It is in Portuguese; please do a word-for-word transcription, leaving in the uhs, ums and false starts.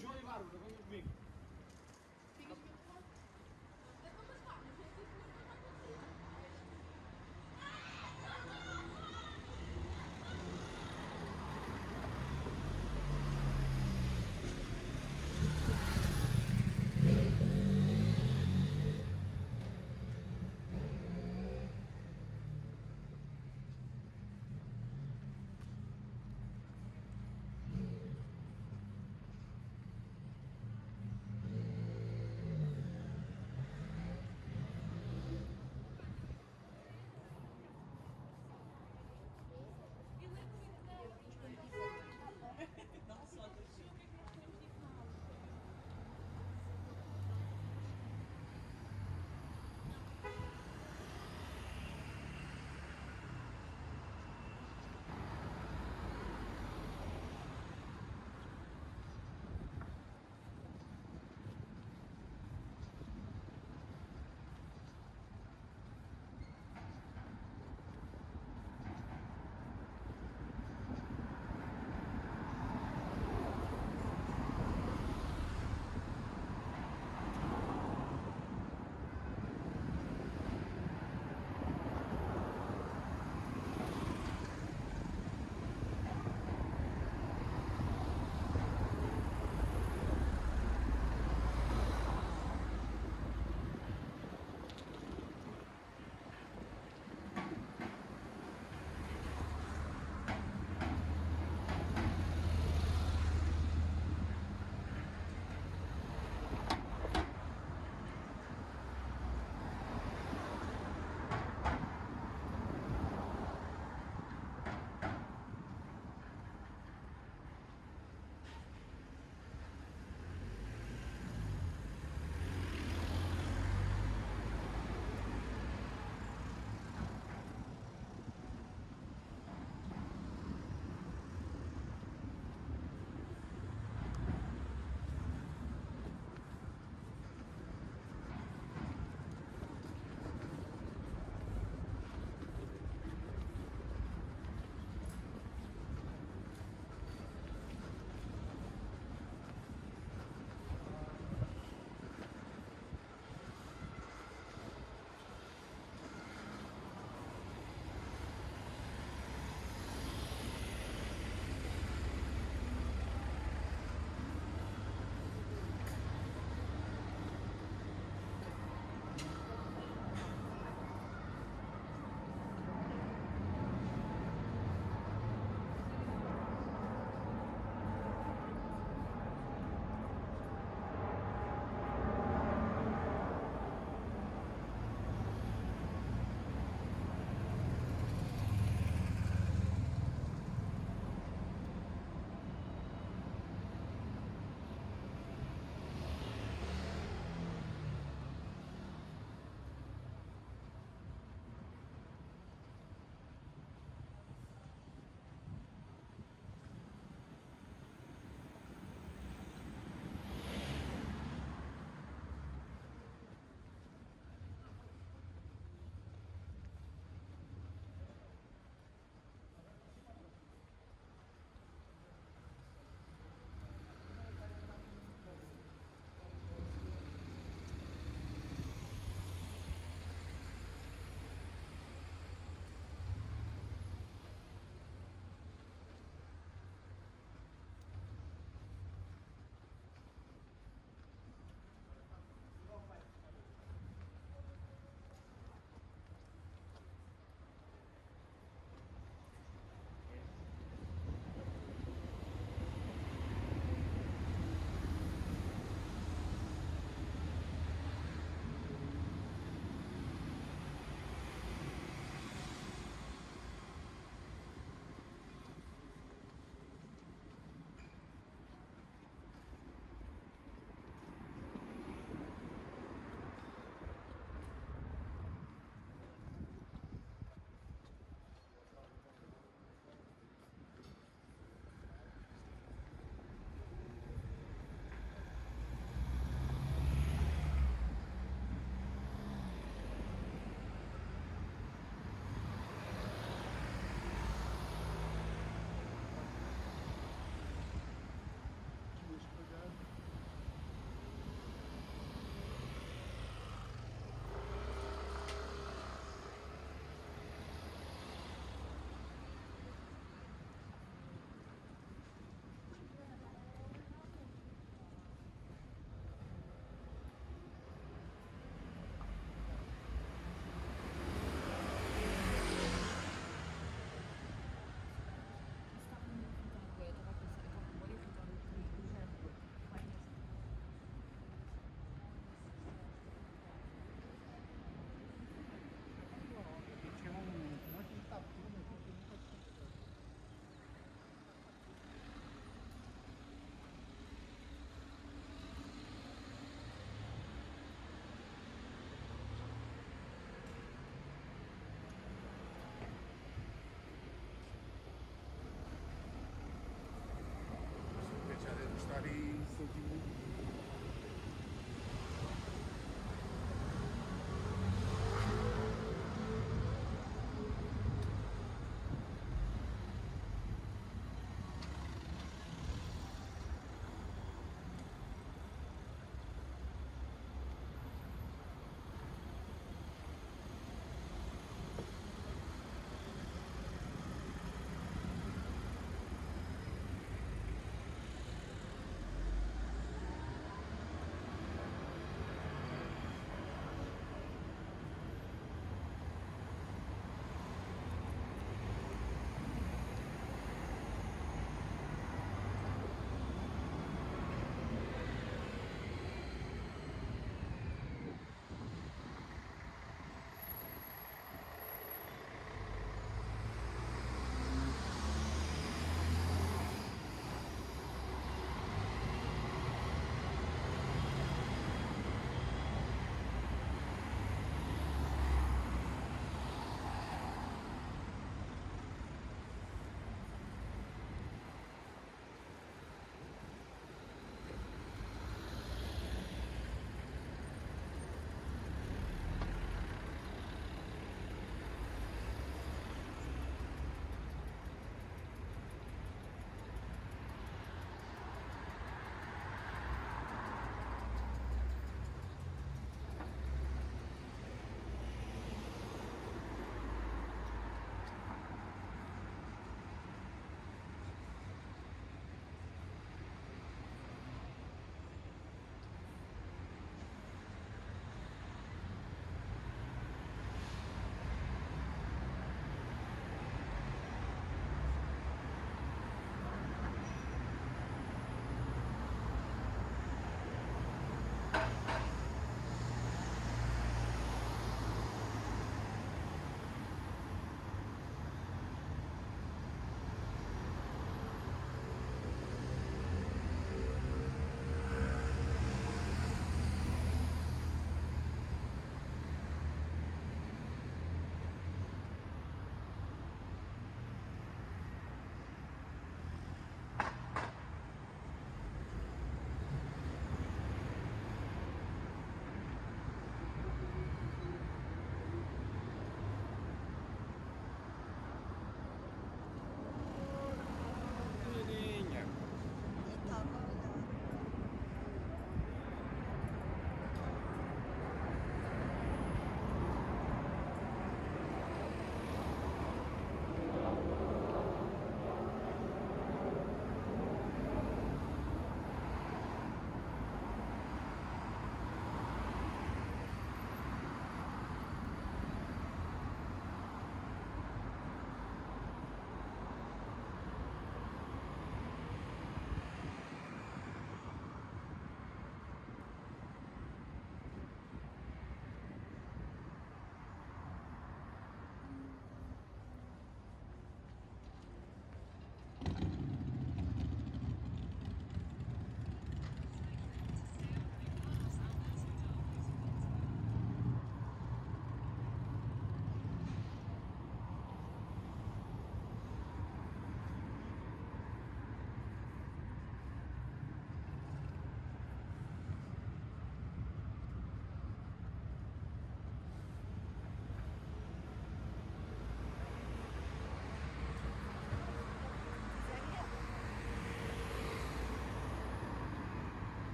junho